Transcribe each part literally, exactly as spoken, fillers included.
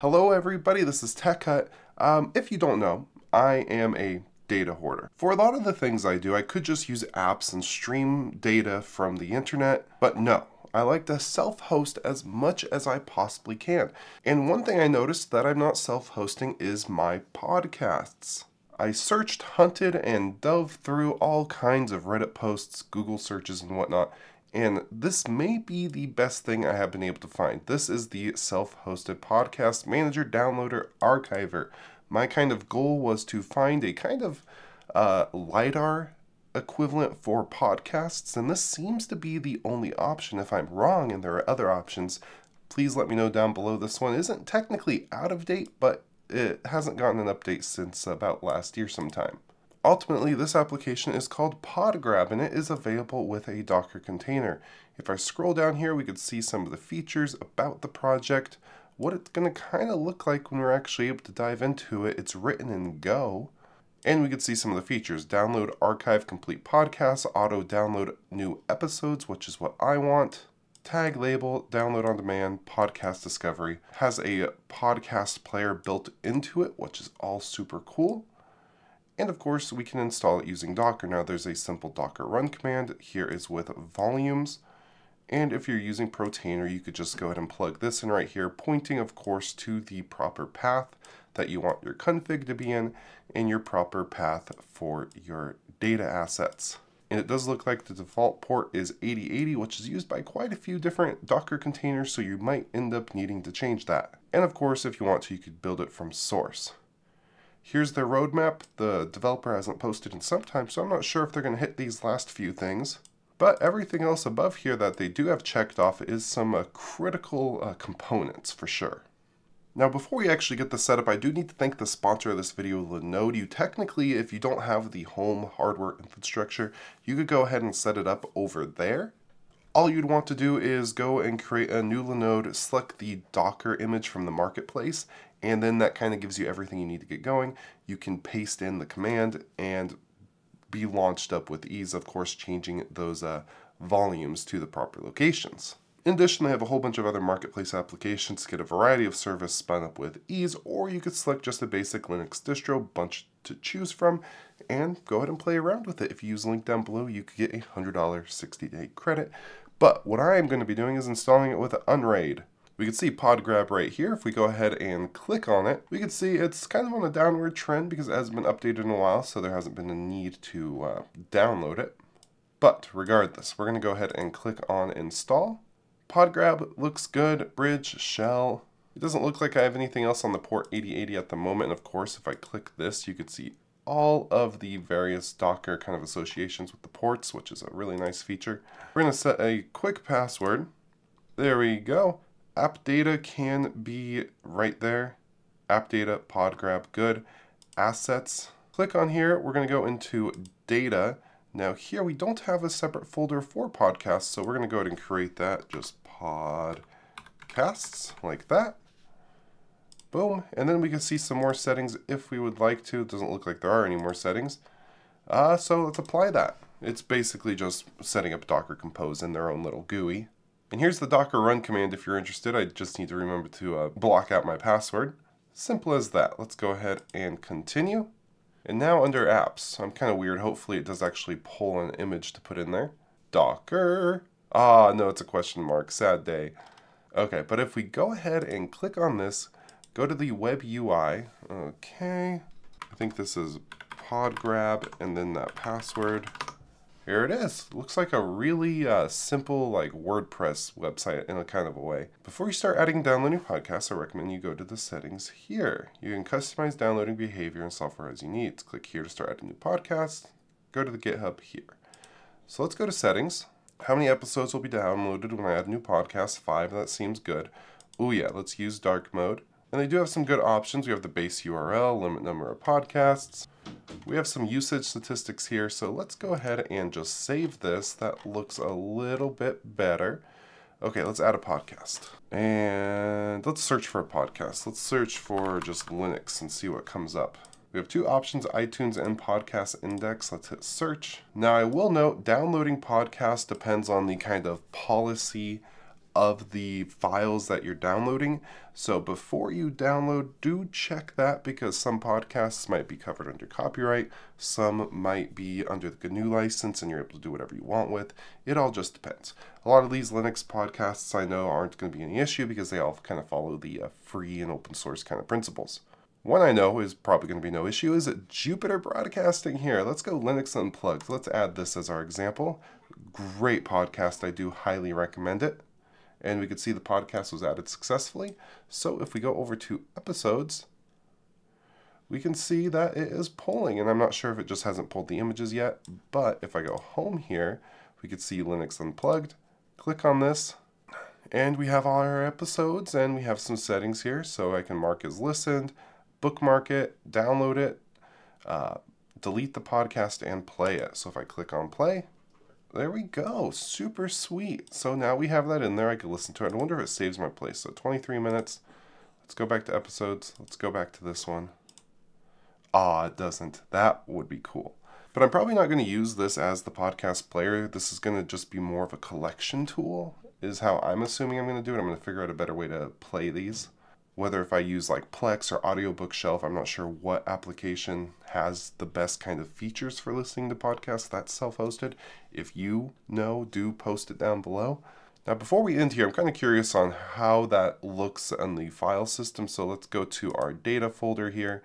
Hello everybody, this is TechHut. Um, if you don't know, I am a data hoarder. For a lot of the things I do, I could just use apps and stream data from the internet, but no, I like to self-host as much as I possibly can. And one thing I noticed that I'm not self-hosting is my podcasts. I searched, hunted, and dove through all kinds of Reddit posts, Google searches, and whatnot, and this may be the best thing I have been able to find. This is the self-hosted podcast manager, downloader, archiver. My kind of goal was to find a kind of uh, Lidarr equivalent for podcasts, and this seems to be the only option. If I'm wrong and there are other options, please let me know down below. This one isn't technically out of date, but it hasn't gotten an update since about last year sometime. Ultimately, this application is called Podgrab, and it is available with a Docker container. If I scroll down here, we could see some of the features about the project, what it's going to kind of look like when we're actually able to dive into it. It's written in Go, and we could see some of the features. Download, archive, complete podcasts, auto-download new episodes, which is what I want. Tag label, download on demand, podcast discovery. Has a podcast player built into it, which is all super cool. And of course, we can install it using Docker. Now there's a simple Docker run command. Here is with volumes. And if you're using Portainer, you could just go ahead and plug this in right here, pointing of course to the proper path that you want your config to be in and your proper path for your data assets. And it does look like the default port is eighty eighty, which is used by quite a few different Docker containers, so you might end up needing to change that. And of course, if you want to, you could build it from source. Here's their roadmap. The developer hasn't posted in some time, so I'm not sure if they're going to hit these last few things. But everything else above here that they do have checked off is some uh, critical uh, components for sure. Now before we actually get this set up, I do need to thank the sponsor of this video, Linode. You technically, if you don't have the home hardware infrastructure, you could go ahead and set it up over there. All you'd want to do is go and create a new Linode, select the Docker image from the marketplace, and then that kind of gives you everything you need to get going. You can paste in the command and be launched up with ease, of course, changing those uh, volumes to the proper locations. In addition, they have a whole bunch of other marketplace applications to get a variety of service spun up with ease, or you could select just a basic Linux distro, bunch to choose from, and go ahead and play around with it. If you use the link down below, you could get a one hundred dollar sixty day credit. But what I am going to be doing is installing it with Unraid. We can see Podgrab right here. If we go ahead and click on it, we can see it's kind of on a downward trend because it hasn't been updated in a while, so there hasn't been a need to uh, download it. But regardless, we're going to go ahead and click on install. Podgrab looks good. Bridge, shell. It doesn't look like I have anything else on the port eighty eighty at the moment. And of course, if I click this, you can see all of the various Docker kind of associations with the ports, which is a really nice feature. We're going to set a quick password. There we go. App data can be right there. App data, Podgrab, good. Assets, click on here. We're gonna go into data. Now here we don't have a separate folder for podcasts, so we're gonna go ahead and create that. Just podcasts, like that. Boom, and then we can see some more settings if we would like to. It doesn't look like there are any more settings. Uh, so let's apply that. It's basically just setting up Docker Compose in their own little G U I. And here's the Docker run command if you're interested. I just need to remember to uh, block out my password. Simple as that. Let's go ahead and continue. And now under apps, I'm kind of weird. Hopefully it does actually pull an image to put in there. Docker. Ah, no, it's a question mark. Sad day. Okay, but if we go ahead and click on this, go to the web U I. Okay. I think this is Podgrab and then that password. Here it is. Looks like a really uh, simple like WordPress website in a kind of a way. Before you start adding and downloading podcasts, I recommend you go to the settings here. You can customize downloading behavior and software as you need. Click here to start adding new podcasts. Go to the GitHub here. So let's go to settings. How many episodes will be downloaded when I add a new podcast? Five, that seems good. Oh yeah, let's use dark mode. And they do have some good options. We have the base U R L, limit number of podcasts. We have some usage statistics here, so let's go ahead and just save this. That looks a little bit better. Okay, let's add a podcast. And let's search for a podcast. Let's search for just Linux and see what comes up. We have two options, iTunes and Podcast Index. Let's hit search. Now I will note downloading podcasts depends on the kind of policy of the files that you're downloading. So before you download, do check that, because some podcasts might be covered under copyright, some might be under the G N U license and you're able to do whatever you want with. It all just depends. A lot of these Linux podcasts I know aren't going to be any issue because they all kind of follow the uh, free and open source kind of principles. One I know is probably going to be no issue is Jupiter Broadcasting here. Let's go Linux Unplugged. Let's add this as our example. Great podcast. I do highly recommend it. And we could see the podcast was added successfully. So if we go over to episodes, we can see that it is polling. And I'm not sure if it just hasn't pulled the images yet. But if I go home here, we could see Linux Unplugged. Click on this. And we have all our episodes. And we have some settings here. So I can mark as listened, bookmark it, download it, uh, delete the podcast, and play it. So if I click on play, there we go. Super sweet. So now we have that in there. I can listen to it. I wonder if it saves my place. So twenty-three minutes. Let's go back to episodes. Let's go back to this one. Ah, it doesn't. That would be cool. But I'm probably not going to use this as the podcast player. This is going to just be more of a collection tool, is how I'm assuming I'm going to do it. I'm going to figure out a better way to play these. Whether if I use like Plex or Audiobookshelf, I'm not sure what application has the best kind of features for listening to podcasts that's self-hosted. If you know, do post it down below. Now, before we end here, I'm kind of curious on how that looks on the file system. So let's go to our data folder here,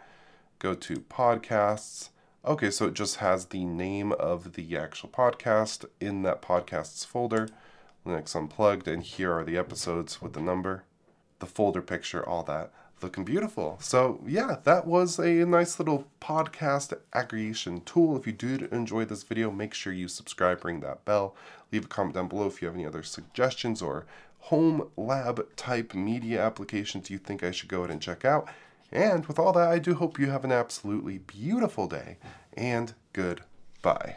go to podcasts. Okay, so it just has the name of the actual podcast in that podcasts folder, Linux Unplugged, and here are the episodes with the number, the folder picture, all that, looking beautiful. So yeah, that was a nice little podcast aggregation tool. If you did enjoy this video, make sure you subscribe, ring that bell, leave a comment down below if you have any other suggestions or home lab type media applications you think I should go ahead and check out. And with all that, I do hope you have an absolutely beautiful day, and goodbye.